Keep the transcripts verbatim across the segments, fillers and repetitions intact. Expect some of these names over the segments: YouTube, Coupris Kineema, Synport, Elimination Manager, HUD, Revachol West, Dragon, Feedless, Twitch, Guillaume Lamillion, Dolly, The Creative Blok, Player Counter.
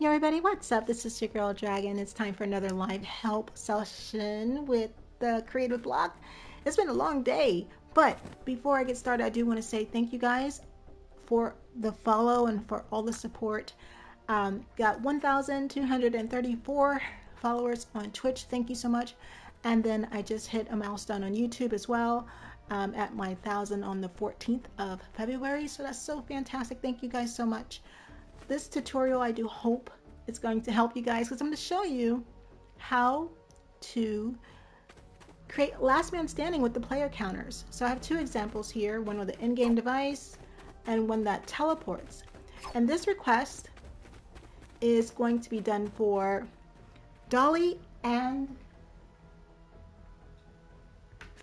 Hey everybody, what's up? This is your girl Dragon. It's time for another live help session with the creative blog. It's been a long day, but before I get started, I do want to say thank you guys for the follow and for all the support. Um, got one thousand two hundred thirty-four followers on Twitch. Thank you so much. And then I just hit a milestone on YouTube as well. Um, at my thousand on the fourteenth of February. So that's so fantastic. Thank you guys so much. This tutorial, I do hope it's going to help you guys because I'm going to show you how to create last man standing with the player counters. So I have two examples here, one with an in-game device and one that teleports. And this request is going to be done for Dolly and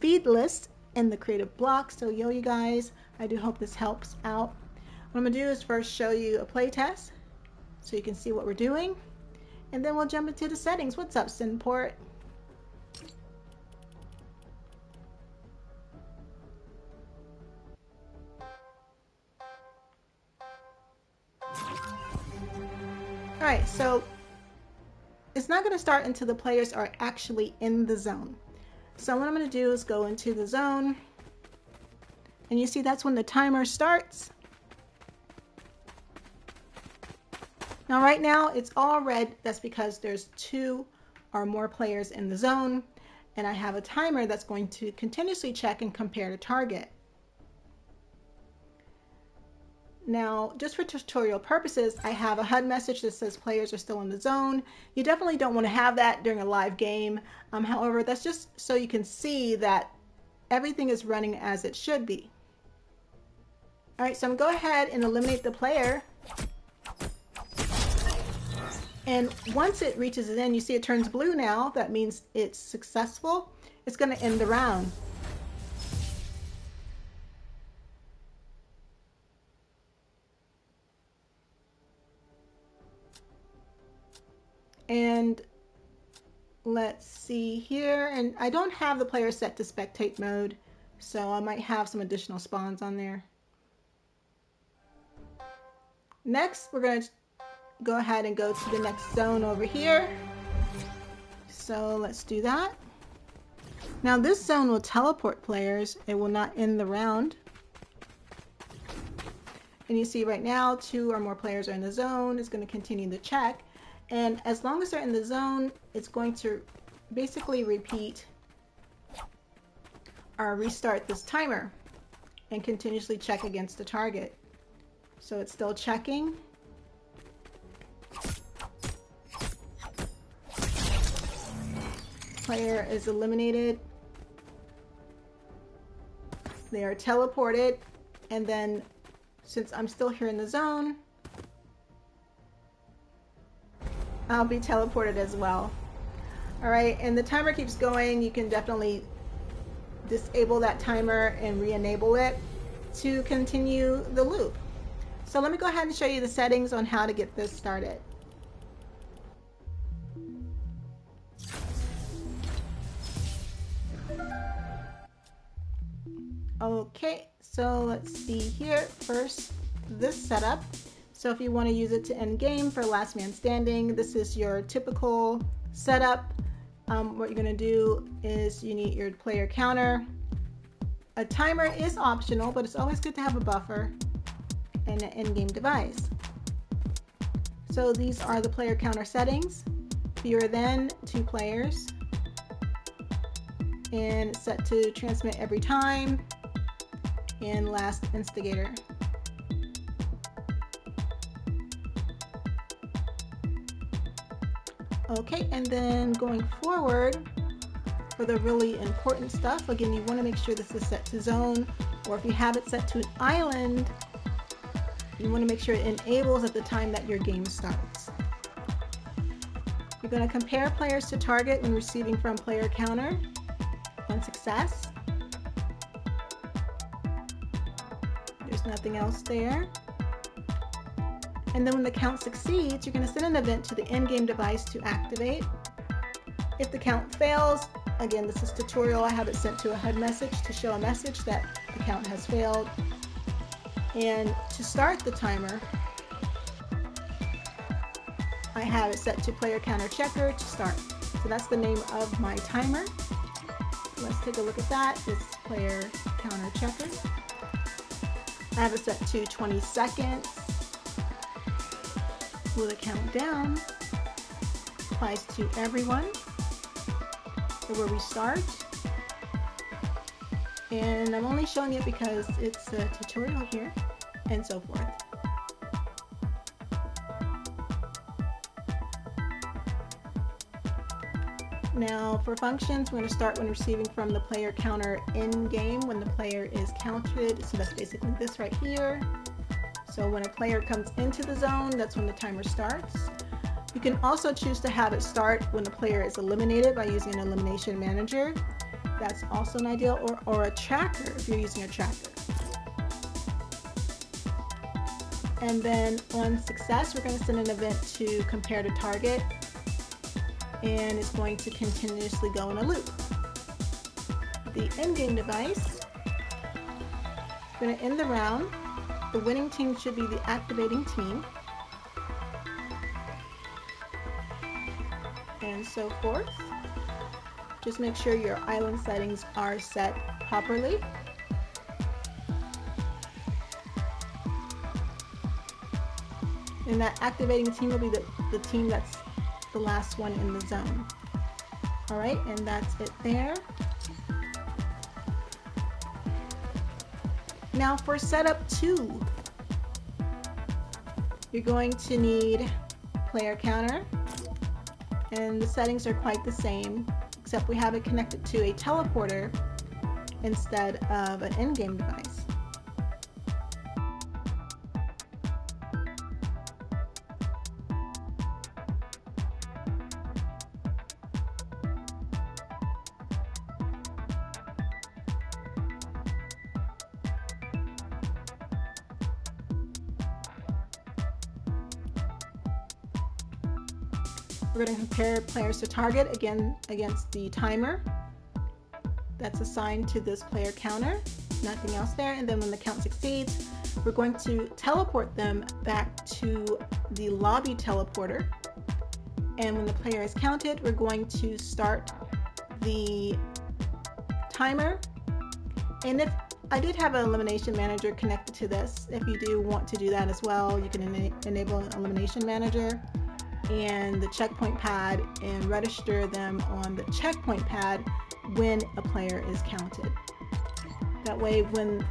Feedless in the creative block. So yo, you guys, I do hope this helps out. What I'm going to do is first show you a play test so you can see what we're doing, and then we'll jump into the settings. What's up, Synport? Alright, so it's not going to start until the players are actually in the zone. So what I'm going to do is go into the zone, and you see that's when the timer starts. Now right now it's all red. That's because there's two or more players in the zone, and I have a timer that's going to continuously check and compare to target. Now, just for tutorial purposes, I have a H U D message that says players are still in the zone. You definitely don't want to have that during a live game. Um, however, that's just so you can see that everything is running as it should be. All right, so I'm going to go ahead and eliminate the player. And once it reaches it in, you see it turns blue now. That means it's successful. It's going to end the round. And let's see here. And I don't have the player set to spectate mode, so I might have some additional spawns on there. Next, we're going to go ahead and go to the next zone over here. So let's do that. Now this zone will teleport players. It will not end the round. And you see right now two or more players are in the zone. It's going to continue the check. And as long as they're in the zone, it's going to basically repeat or restart this timer and continuously check against the target. So it's still checking. Player is eliminated. They are teleported. And then since I'm still here in the zone, I'll be teleported as well. All right, and the timer keeps going. You can definitely disable that timer and re-enable it to continue the loop. So let me go ahead and show you the settings on how to get this started. Okay, so let's see here first this setup. So if you want to use it to end game for last man standing, this is your typical setup. Um, what you're going to do is you need your player counter. A timer is optional, but it's always good to have a buffer and an end game device. So these are the player counter settings. Fewer than two players, and it's set to transmit every time. And last instigator. Okay, and then going forward for the really important stuff, again, you want to make sure this is set to zone, or if you have it set to an island, you want to make sure it enables at the time that your game starts. You're going to compare players to target when receiving from player counter on success. Nothing else there. And then when the count succeeds, you're going to send an event to the in-game device to activate. If the count fails, again, this is tutorial, I have it sent to a H U D message to show a message that the count has failed. And to start the timer, I have it set to player counter checker to start. So that's the name of my timer. Let's take a look at that. It's player counter checker. I have it set to twenty seconds. Will it count down? Applies to everyone. It will restart. And I'm only showing it because it's a tutorial here and so forth. Now for functions, we're going to start when receiving from the player counter in game when the player is counted. So that's basically this right here. So when a player comes into the zone, that's when the timer starts. You can also choose to have it start when the player is eliminated by using an elimination manager. That's also an ideal, or, or a tracker if you're using a tracker. And then on success, we're going to send an event to compare to target, and it's going to continuously go in a loop. The end game device, we're going to end the round. The winning team should be the activating team, and so forth. Just make sure your island settings are set properly. And that activating team will be the, the team that's the last one in the zone. All right, and that's it there. Now for setup two, you're going to need player counter, and the settings are quite the same, except we have it connected to a teleporter instead of an in-game device. We're going to compare players to target again against the timer that's assigned to this player counter. Nothing else there. And then when the count succeeds, we're going to teleport them back to the lobby teleporter. And when the player is counted, we're going to start the timer. And if I did have an elimination manager connected to this, if you do want to do that as well, you can en- enable an elimination manager and the checkpoint pad and register them on the checkpoint pad when a player is counted. That way when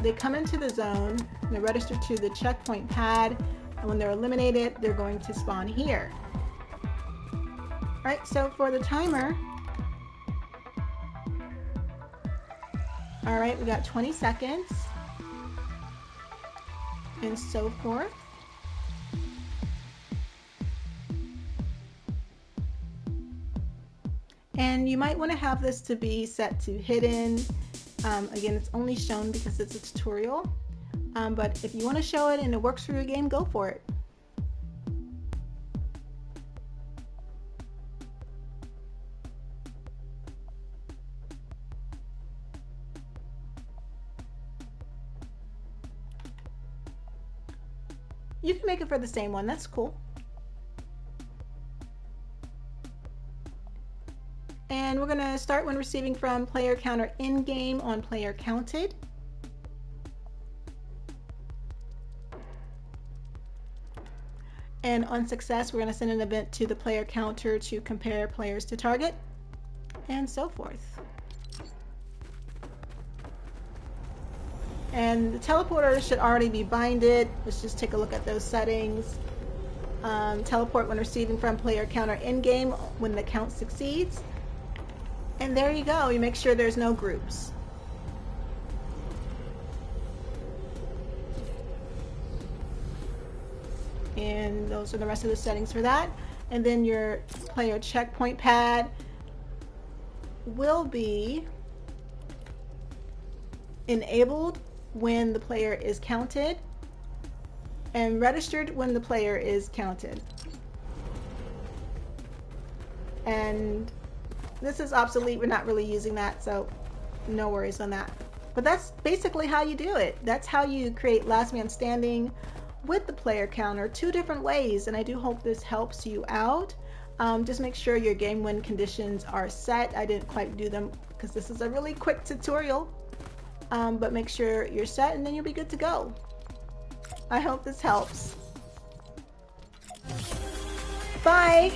they come into the zone, they're registered to the checkpoint pad, and when they're eliminated, they're going to spawn here. All right, so for the timer, all right, we got twenty seconds and so forth. And you might want to have this to be set to hidden. Um, again, it's only shown because it's a tutorial. Um, but if you want to show it and it works for your game, go for it. You can make it for the same one, that's cool. And we're going to start when receiving from player counter in game on player counted. And on success, we're going to send an event to the player counter to compare players to target and so forth. And the teleporter should already be binded. Let's just take a look at those settings. Um, teleport when receiving from player counter in game when the count succeeds. And there you go, you make sure there's no groups. And those are the rest of the settings for that. And then your player checkpoint pad will be enabled when the player is counted and registered when the player is counted. And this is obsolete, we're not really using that, so no worries on that. But that's basically how you do it. That's how you create last man standing with the player counter two different ways, and I do hope this helps you out. Um, just make sure your game win conditions are set. I didn't quite do them because this is a really quick tutorial, um, but make sure you're set and then you'll be good to go. I hope this helps. Bye!